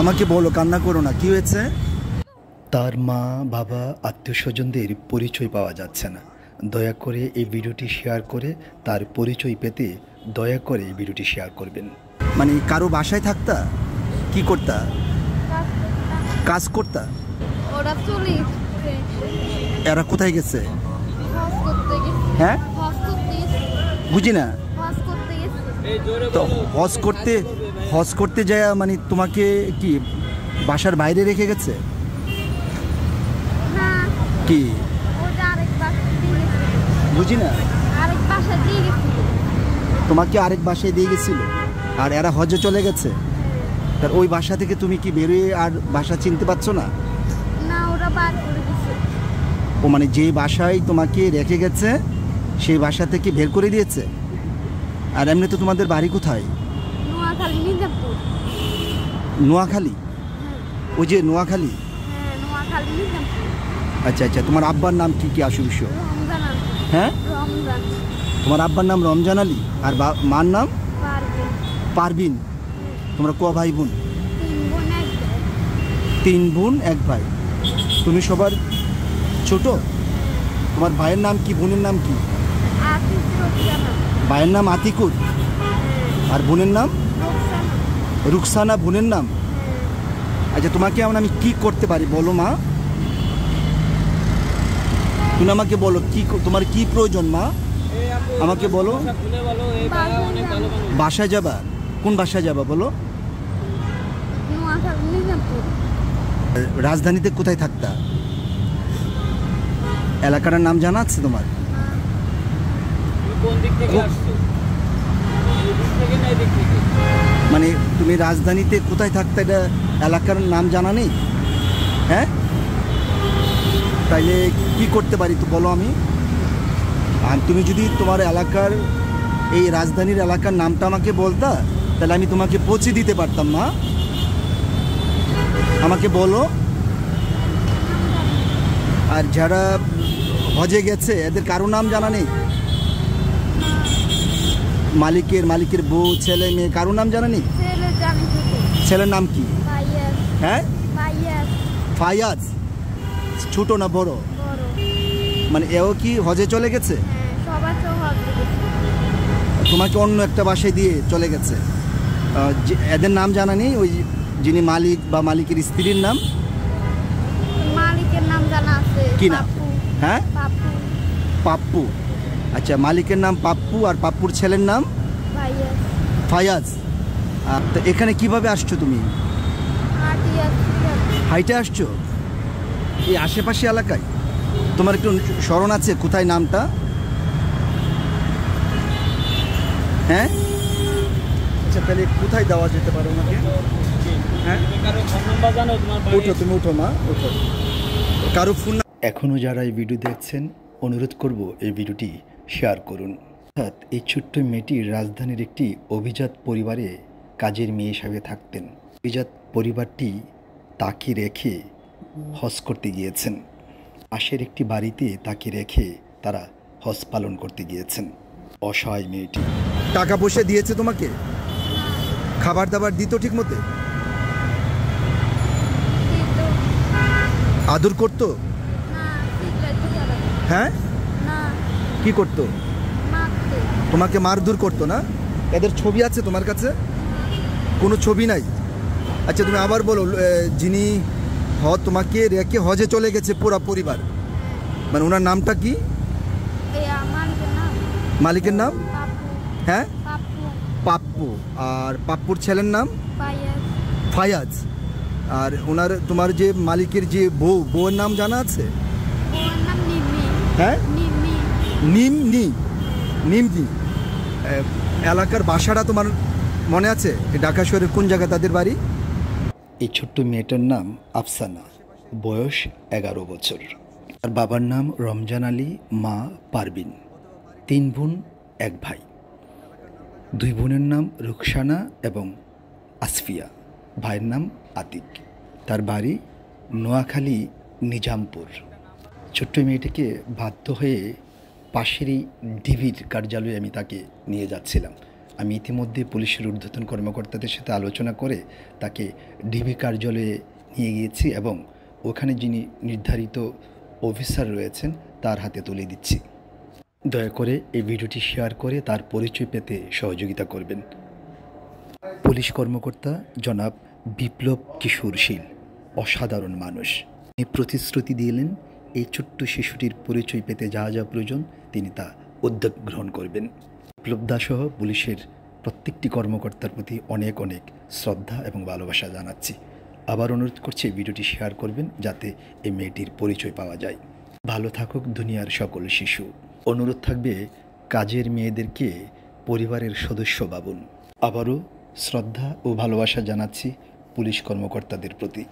আমাকে বলো, কান্না করো না, কি হয়েছে? তার মা বাবা আত্মীয় স্বজনদের পরিচয় পাওয়া যাচ্ছে না। দয়া করে এই ভিডিওটি শেয়ার করে তার পরিচয় পেতে দয়া করে এই ভিডিওটি শেয়ার করবেন। মানে কারো বাসায় থাকতা? কি করতা? কাজ করতা? ওরা চলে গেছে। এরা কোথায় গেছে? হজ করতে গেছে। হ্যাঁ, হজ করতে গেছে। বুঝিনা, হজ করতে গেছে। এই জোরে বলো। তো হজ করতে যায় মানে তোমাকে কি বাসার বাইরে রেখে গেছে? না। কি? ওটা আরেক বাসায় দিয়ে গেছে। বুঝিনা, আরেক বাসায় দিয়ে গেছে। তোমাকে আরেক বাসায় দিয়ে গেছিল আর এরা হজে চলে গেছে। তার ওই বাসা থেকে তুমি কি বেরিয়ে আর বাসা চিনতে পারছো না? না, ওরা বার করে দিয়েছে। ও মানে যে বাসায় তোমাকে রেখে গেছে সেই বাসা থেকে বের করে দিয়েছে। আর এমনি তো তোমাদের বাড়ি কোথায়? নোয়াখালী, নিজামপুর। নোয়াখালী? ও যে নোয়াখালী। হ্যাঁ, নোয়াখালী, নিজামপুর। আচ্ছা আচ্ছা, তোমার আব্বার নাম কি? কি আশুবিশ? রমজান আলী। হ্যাঁ, রমজান। তোমার আব্বার নাম রমজান আলী আর মার নাম পারবিন। তোমরা ক ভাই বোন? তিন বোন এক ভাই। তুমি সবার ছোট? তোমার ভাইয়ের নাম কি, বোনের নাম কি? ভাইয়ের নাম আতিকুর আর বোনের নাম রুকসানা। বোনের নাম? আচ্ছা, তোমাকে আমি কি করতে পারি বলো মা? তুমি আমাকে বলো কি তোমার কি প্রয়োজন মা? আমাকে বলো। বাসায় যাবা? কোন বাসায় যাবা বলো? রাজধানীতে কোথায় থাকতা? এলাকার নাম জানা আছে তোমার? মানে তুমি রাজধানীতে কোথায় থাকতা এটা এলাকার নাম জানা নেই? হ্যাঁ, তাইলে কি করতে পারি তো বলো আমি? আর তুমি যদি তোমার এলাকার এই রাজধানীর এলাকার নামটা আমাকে বলতা তাহলে আমি তোমাকে পৌঁছে দিতে পারতাম মা। আমাকে বলো। আর যারা হজে গেছে এদের কারো নাম জানা নেই? মালিকের বউ, ছেলে, মেয়ে কারো নাম জানা নেই? ছেলের নাম কি? হ্যাঁ, ফায়াজ। ছোট না বড়? মানে এও কি হজে চলে গেছে? তোমাকে অন্য একটা বাসায় দিয়ে চলে গেছে। এদের নাম জানা নেই? ওই যিনি মালিক বা মালিকের স্ত্রীর নাম? মালিকের নাম জানা আছে। কি নাম? হ্যাঁ, পাপ্পু। পাপ্পু। আচ্ছা, মালিকের নাম পাপ্পু আর পাপ্পুর ছেলের নাম ফায়াজ। তো এখানে কিভাবে আসছো তুমি? হাইটে আসছো? এই আশেপাশে এলাকায় তোমার একটু স্মরণ আছে কোথায় নামটা? হ্যাঁ, আচ্ছা, তাহলে কোথায় দেওয়া যেতে পারে ওনাকে? হ্যাঁ, উঠো, তুমি উঠো মা, উঠো। কারো ফোন এখনও যারা এই ভিডিও দেখছেন অনুরোধ করব এই ভিডিওটি শেয়ার করুন। অর্থাৎ এই ছোট্ট মেয়েটি রাজধানীর একটি অভিজাত পরিবারে কাজের মেয়ে হিসাবে থাকতেন। অভিজাত পরিবারটি তাকে রেখে হজ করতে গিয়েছেন। পাশের একটি বাড়িতে তাকে রেখে তারা হজ পালন করতে গিয়েছেন। অসহায় মেয়েটি। টাকা পয়সা দিয়েছে তোমাকে? খাবার দাবার দিত ঠিক মতো? আদর করতো? হ্যাঁ, কি করতো? তোমাকে মারধর করতো না? এদের ছবি আছে তোমার কাছে? কোনো ছবি নাই? আচ্ছা, তুমি আবার বলো, যিনি তোমাকে রেখে হজে চলে গেছে পুরা পরিবার, মানে ওনার নামটা কি? মালিকের নাম? হ্যাঁ, পাপ্পু। আর পাপ্পুর ছেলের নাম ফায়াজ। আর ওনার তোমার যে মালিকের যে বউ, বউয়ের নাম জানা আছে? হ্যাঁ, নিমনি। নিমনি। এলাকার বাসাটা তোমার মনে আছে? ঢাকা শহরের কোন জায়গা তাদের বাড়ি? এই ছোট্ট মেয়েটার নাম আফসানা, বয়স 11 বছর। আর বাবার নাম রমজান আলী, মা পারবিন। 3 বোন এক ভাই। 2 বোনের নাম রুকসানা এবং আসফিয়া। ভাইয়ের নাম আতিক। তার বাড়ি নোয়াখালী, নিজামপুর। ছোট্ট মেয়েটিকে বাধ্য হয়ে পাশেরই ডিবির কার্যালয়ে আমি তাকে নিয়ে যাচ্ছিলাম। আমি ইতিমধ্যে পুলিশের ঊর্ধ্বতন কর্মকর্তাদের সাথে আলোচনা করে তাকে ডিবি কার্যালয়ে নিয়ে গিয়েছি এবং ওখানে যিনি নির্ধারিত অফিসার রয়েছেন তার হাতে তুলে দিচ্ছি। দয়া করে এই ভিডিওটি শেয়ার করে তার পরিচয় পেতে সহযোগিতা করবেন। পুলিশ কর্মকর্তা জনাব বিপ্লব কিশোরশীল, অসাধারণ মানুষ। তিনি প্রতিশ্রুতি দিলেন এই ছোট্ট শিশুটির পরিচয় পেতে যা যা প্রয়োজন তিনি তা উদ্যোগ গ্রহণ করবেন। বিপ্লব দাসহ পুলিশের প্রত্যেকটি কর্মকর্তার প্রতি অনেক অনেক শ্রদ্ধা এবং ভালোবাসা জানাচ্ছি। আবার অনুরোধ করছি ভিডিওটি শেয়ার করবেন যাতে এই মেয়েটির পরিচয় পাওয়া যায়। ভালো থাকুক দুনিয়ার সকল শিশু। অনুরোধ থাকবে কাজের মেয়েদেরকে পরিবারের সদস্য ভাবুন। আবারও শ্রদ্ধা ও ভালোবাসা জানাচ্ছি পুলিশ কর্মকর্তাদের প্রতি।